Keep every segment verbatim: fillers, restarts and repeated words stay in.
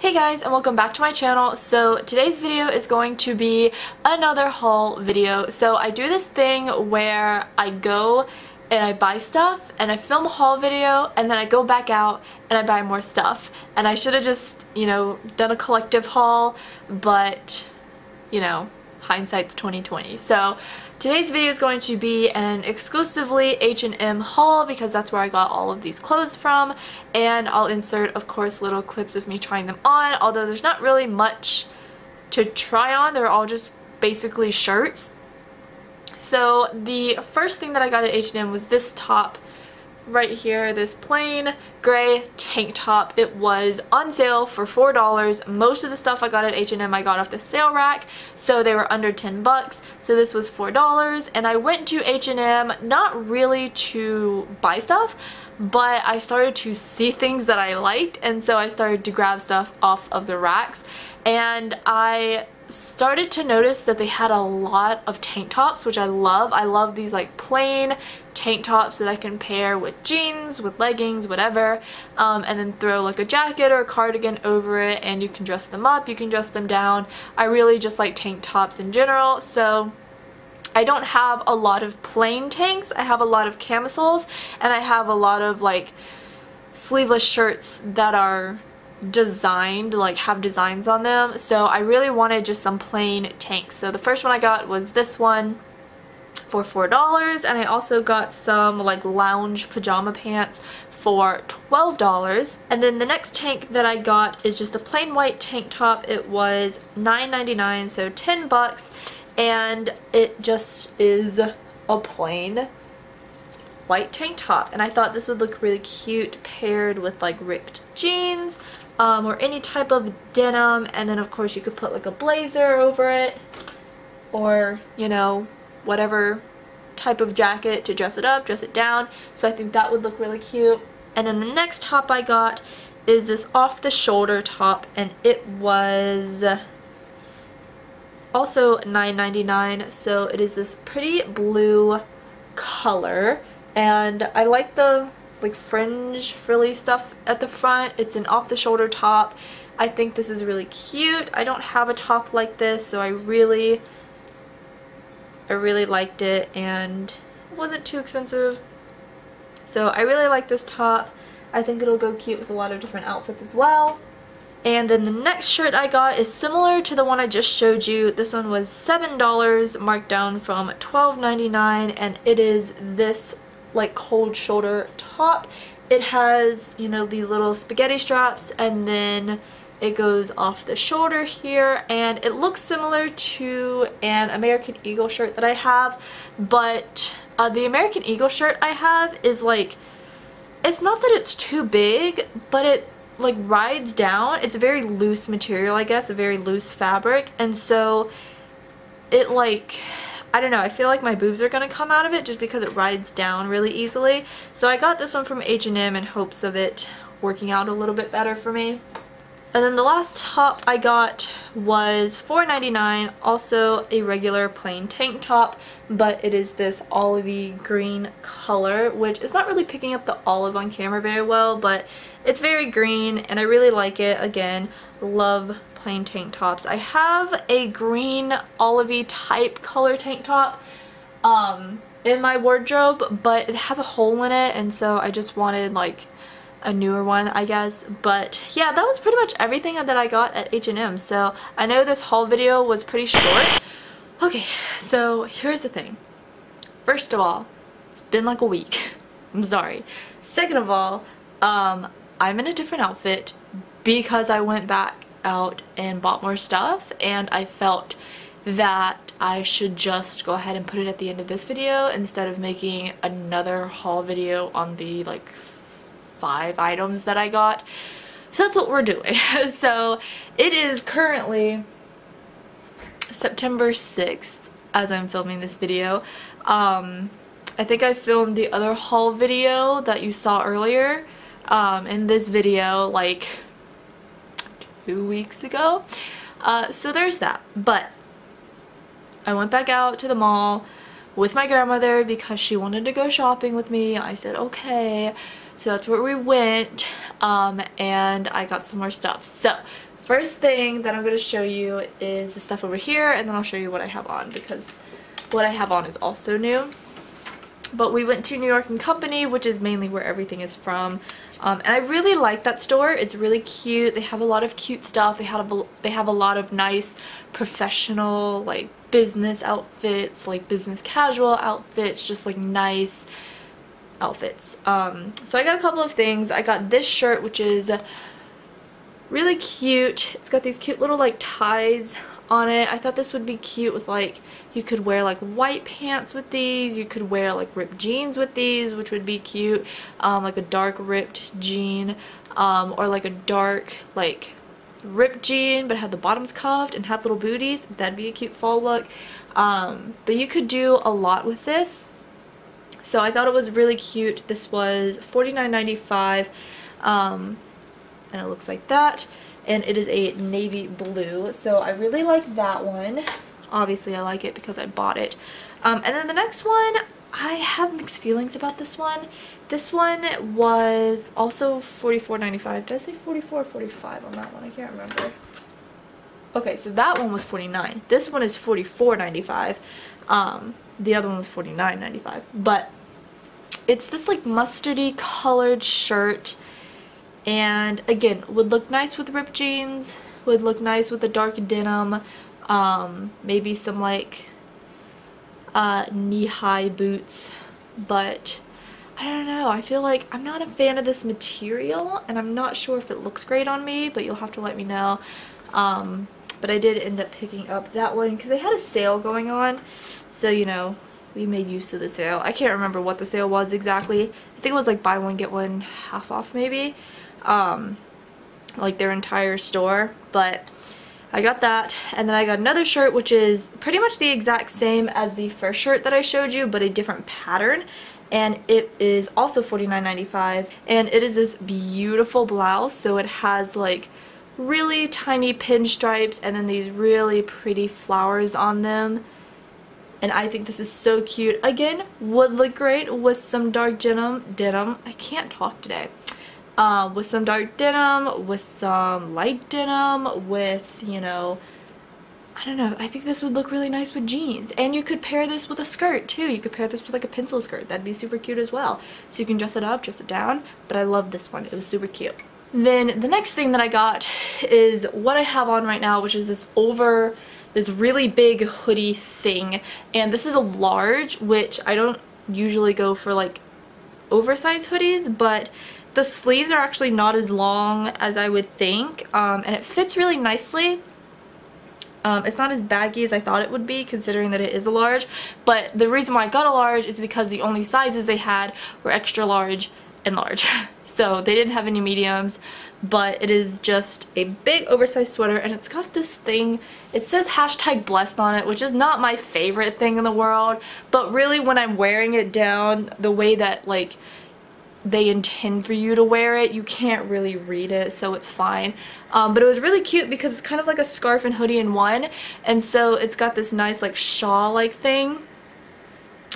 Hey guys, and welcome back to my channel. So today's video is going to be another haul video. So I do this thing where I go and I buy stuff and I film a haul video and then I go back out and I buy more stuff. And I should have just, you know, done a collective haul, but you know, hindsight's twenty twenty. So today's video is going to be an exclusively H and M haul because that's where I got all of these clothes from, and I'll insert, of course, little clips of me trying them on, although there's not really much to try on. They're all just basically shirts. So the first thing that I got at H and M was this top right here, this plain gray tank top. It was on sale for four dollars. Most of the stuff I got at H and M I got off the sale rack, so they were under ten bucks. So this was four dollars, and I went to H and M not really to buy stuff, but I started to see things that I liked, and so I started to grab stuff off of the racks, and I started to notice that they had a lot of tank tops, which I love. I love these like plain tank tops that I can pair with jeans, with leggings, whatever, um, and then throw like a jacket or a cardigan over it, and you can dress them up, you can dress them down. I really just like tank tops in general, so I don't have a lot of plain tanks. I have a lot of camisoles, and I have a lot of like sleeveless shirts that are designed, like have designs on them, so I really wanted just some plain tanks. So the first one I got was this one for four dollars, and I also got some like lounge pajama pants for twelve dollars. And then the next tank that I got is just a plain white tank top. It was nine ninety-nine, so ten bucks, and it just is a plain white tank top, and I thought this would look really cute paired with like ripped jeans, um, or any type of denim, and then of course you could put like a blazer over it, or you know, whatever type of jacket to dress it up, dress it down. So I think that would look really cute. And then the next top I got is this off the shoulder top, and it was also nine ninety-nine, so it is this pretty blue color, and I like the like fringe frilly stuff at the front. It's an off the shoulder top. I think this is really cute. I don't have a top like this, so I really I really liked it, and it wasn't too expensive, so I really like this top. I think it'll go cute with a lot of different outfits as well. And then the next shirt I got is similar to the one I just showed you. This one was seven dollars, marked down from twelve ninety-nine, and it is this like cold shoulder top. It has, you know, these little spaghetti straps, and then it goes off the shoulder here, and it looks similar to an American Eagle shirt that I have, but uh, the American Eagle shirt I have is like, it's not that it's too big, but it like rides down. It's a very loose material, I guess, a very loose fabric, and so it like, I don't know, I feel like my boobs are gonna come out of it just because it rides down really easily. So I got this one from H and M in hopes of it working out a little bit better for me. And then the last top I got was four ninety-nine, also a regular plain tank top, but it is this olivey green color, which is not really picking up the olive on camera very well, but it's very green, and I really like it. Again, love plain tank tops. I have a green olivey type color tank top um, in my wardrobe, but it has a hole in it, and so I just wanted like a newer one, I guess. But yeah, that was pretty much everything that I got at H and M. So I know this haul video was pretty short. Okay, so here's the thing. First of all, it's been like a week. I'm sorry. Second of all, um, I'm in a different outfit because I went back out and bought more stuff, and I felt that I should just go ahead and put it at the end of this video instead of making another haul video on the like five items that I got. So that's what we're doing. So it is currently September sixth as I'm filming this video. Um, I think I filmed the other haul video that you saw earlier um, in this video like two weeks ago. Uh, so there's that. But I went back out to the mall with my grandmother because she wanted to go shopping with me. I said okay. So that's where we went, um, and I got some more stuff. So first thing that I'm going to show you is the stuff over here, and then I'll show you what I have on, because what I have on is also new. But we went to New York and Company, which is mainly where everything is from. Um, and I really like that store. It's really cute. They have a lot of cute stuff. They have a, they have a lot of nice professional, like, business outfits, like business casual outfits, just like nice outfits. Um, so I got a couple of things. I got this shirt, which is really cute. It's got these cute little like ties on it. I thought this would be cute with like, you could wear like white pants with these, you could wear like ripped jeans with these, which would be cute, um, like a dark ripped jean, um, or like a dark like ripped jean but have the bottoms cuffed and have little booties. That'd be a cute fall look. Um, but you could do a lot with this, so I thought it was really cute. This was forty-nine ninety-five, um, and it looks like that. And it is a navy blue, so I really like that one. Obviously I like it because I bought it. Um, and then the next one, I have mixed feelings about this one. This one was also forty-four ninety-five. Did I say forty-four or forty-five on that one? I can't remember. Okay, so that one was forty-nine. This one is forty-four ninety-five. Um, the other one was forty-nine ninety-five. But it's this like mustardy colored shirt. And again, would look nice with ripped jeans, would look nice with a dark denim, um, maybe some like uh, knee-high boots, but I don't know, I feel like I'm not a fan of this material, and I'm not sure if it looks great on me, but you'll have to let me know. Um, but I did end up picking up that one because they had a sale going on, so you know, we made use of the sale. I can't remember what the sale was exactly. I think it was like buy one get one half off maybe. Um, like their entire store. But I got that, and then I got another shirt which is pretty much the exact same as the first shirt that I showed you, but a different pattern, and it is also forty-nine ninety-five, and it is this beautiful blouse. So it has like really tiny pinstripes and then these really pretty flowers on them, and I think this is so cute. Again, would look great with some dark denim denim I can't talk today. Uh, with some dark denim, with some light denim, with, you know, I don't know, I think this would look really nice with jeans. And you could pair this with a skirt too. You could pair this with like a pencil skirt. That'd be super cute as well. So you can dress it up, dress it down, but I love this one. It was super cute. Then the next thing that I got is what I have on right now, which is this over, this really big hoodie thing. And this is a large, which I don't usually go for like oversized hoodies, but the sleeves are actually not as long as I would think, um, and it fits really nicely. Um, it's not as baggy as I thought it would be, considering that it is a large, but the reason why I got a large is because the only sizes they had were extra large and large. So they didn't have any mediums, but it is just a big oversized sweater, and it's got this thing, it says hashtag blessed on it, which is not my favorite thing in the world, but really when I'm wearing it down the way that like they intend for you to wear it, you can't really read it, so it's fine. Um, but it was really cute because it's kind of like a scarf and hoodie in one, and so it's got this nice like shawl like thing,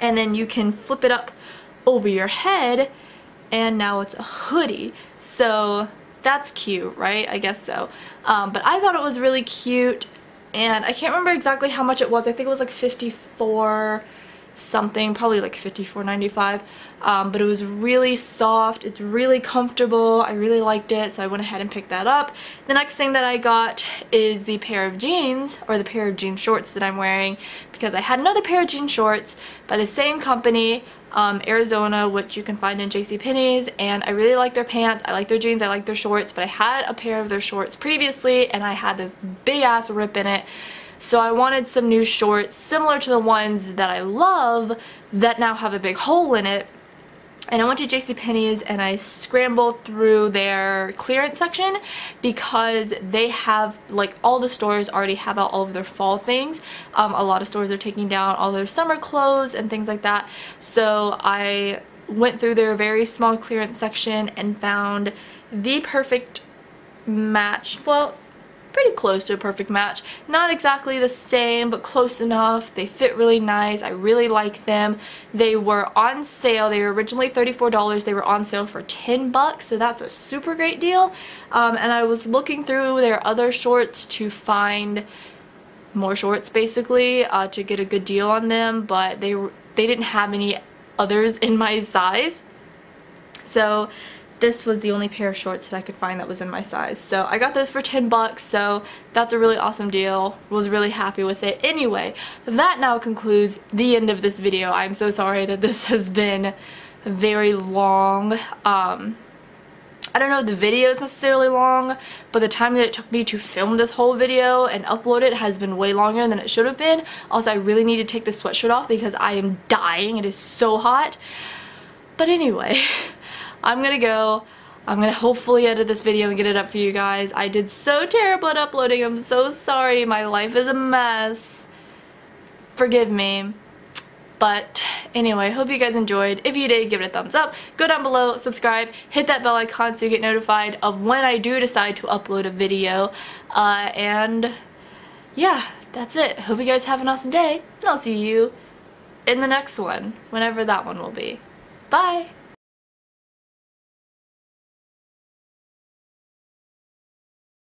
and then you can flip it up over your head and now it's a hoodie. So that's cute, right? I guess so. Um, but I thought it was really cute, and I can't remember exactly how much it was. I think it was like fifty-four something, probably like fifty-four ninety-five, um, but it was really soft, it's really comfortable, I really liked it, so I went ahead and picked that up. The next thing that I got is the pair of jeans, or the pair of jean shorts that I'm wearing, because I had another pair of jean shorts by the same company, um, Arizona, which you can find in JCPenney's, and I really like their pants, I like their jeans, I like their shorts, but I had a pair of their shorts previously, and I had this big ass rip in it. So I wanted some new shorts similar to the ones that I love that now have a big hole in it. And I went to JCPenney's and I scrambled through their clearance section, because they have, like, all the stores already have out all of their fall things. Um, a lot of stores are taking down all their summer clothes and things like that. So I went through their very small clearance section and found the perfect match. Well, pretty close to a perfect match. Not exactly the same, but close enough. They fit really nice. I really like them. They were on sale. They were originally thirty-four dollars. They were on sale for ten bucks, so that's a super great deal. Um, and I was looking through their other shorts to find more shorts, basically, uh, to get a good deal on them, but they were, they didn't have any others in my size. So this was the only pair of shorts that I could find that was in my size. So I got those for ten bucks, so that's a really awesome deal. Was really happy with it. Anyway, that now concludes the end of this video. I'm so sorry that this has been very long. Um, I don't know if the video is necessarily long, but the time that it took me to film this whole video and upload it has been way longer than it should have been. Also, I really need to take this sweatshirt off because I am dying. It is so hot. But anyway, I'm gonna go. I'm gonna hopefully edit this video and get it up for you guys. I did so terrible at uploading. I'm so sorry. My life is a mess. Forgive me. But anyway, hope you guys enjoyed. If you did, give it a thumbs up. Go down below, subscribe, hit that bell icon so you get notified of when I do decide to upload a video. Uh, and yeah, that's it. Hope you guys have an awesome day, and I'll see you in the next one, whenever that one will be. Bye!